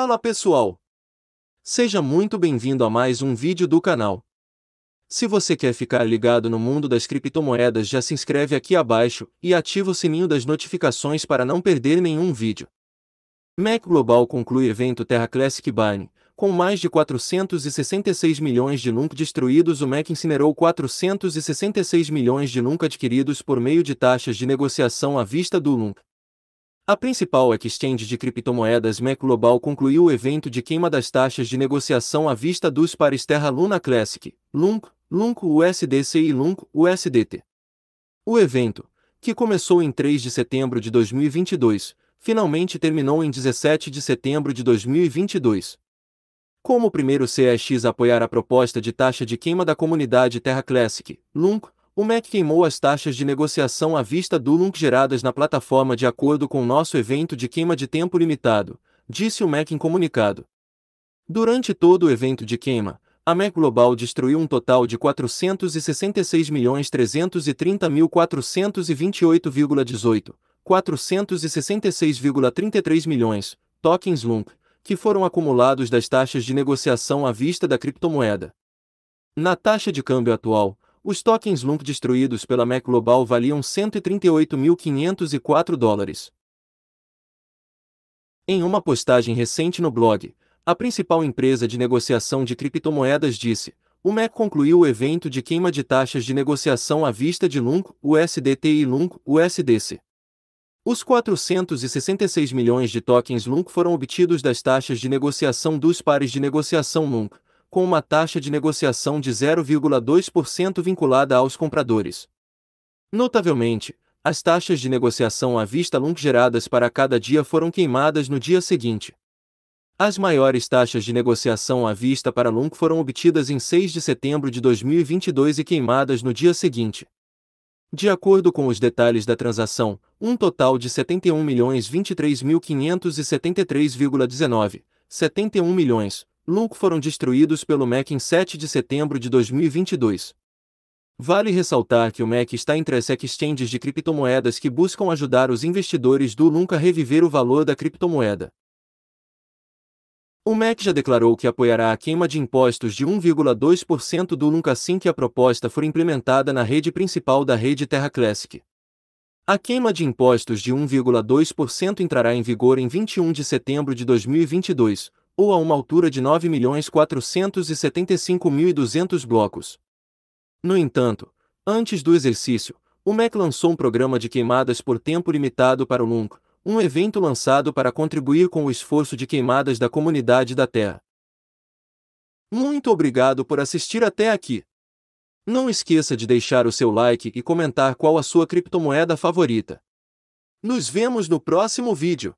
Fala pessoal! Seja muito bem-vindo a mais um vídeo do canal. Se você quer ficar ligado no mundo das criptomoedas, já se inscreve aqui abaixo e ativa o sininho das notificações para não perder nenhum vídeo. MEXC Global conclui evento Terra Classic Buying. Com mais de 466 milhões de LUNC destruídos, o MEXC incinerou 466 milhões de LUNC adquiridos por meio de taxas de negociação à vista do LUNC. A principal exchange de criptomoedas MEXC Global concluiu o evento de queima das taxas de negociação à vista dos pares Terra Classic, LUNC, LUNC USDC e LUNC USDT. O evento, que começou em 3 de setembro de 2022, finalmente terminou em 17 de setembro de 2022. Como o primeiro CEX a apoiar a proposta de taxa de queima da comunidade Terra Classic, LUNC, o MEXC queimou as taxas de negociação à vista do LUNC geradas na plataforma de acordo com nosso evento de queima de tempo limitado, disse o MEXC em comunicado. Durante todo o evento de queima, a MEXC Global destruiu um total de 466.330.428,18, 466,33 milhões, tokens LUNC, que foram acumulados das taxas de negociação à vista da criptomoeda. Na taxa de câmbio atual, os tokens LUNC destruídos pela MEXC Global valiam 138.504 dólares. Em uma postagem recente no blog, a principal empresa de negociação de criptomoedas disse: o MEXC concluiu o evento de queima de taxas de negociação à vista de LUNC, USDT e LUNC, USDC. Os 466 milhões de tokens LUNC foram obtidos das taxas de negociação dos pares de negociação LUNC, com uma taxa de negociação de 0,2% vinculada aos compradores. Notavelmente, as taxas de negociação à vista LUNC geradas para cada dia foram queimadas no dia seguinte. As maiores taxas de negociação à vista para LUNC foram obtidas em 6 de setembro de 2022 e queimadas no dia seguinte. De acordo com os detalhes da transação, um total de 71.023.573,19, 71 milhões, LUNC foram destruídos pelo MEXC em 7 de setembro de 2022. Vale ressaltar que o MEXC está entre as exchanges de criptomoedas que buscam ajudar os investidores do LUNC a reviver o valor da criptomoeda. O MEXC já declarou que apoiará a queima de impostos de 1,2% do LUNC assim que a proposta for implementada na rede principal da rede Terra Classic. A queima de impostos de 1,2% entrará em vigor em 21 de setembro de 2022, ou a uma altura de 9.475.200 blocos. No entanto, antes do exercício, o MEXC lançou um programa de queimadas por tempo limitado para o LUNC, um evento lançado para contribuir com o esforço de queimadas da comunidade da Terra. Muito obrigado por assistir até aqui. Não esqueça de deixar o seu like e comentar qual a sua criptomoeda favorita. Nos vemos no próximo vídeo.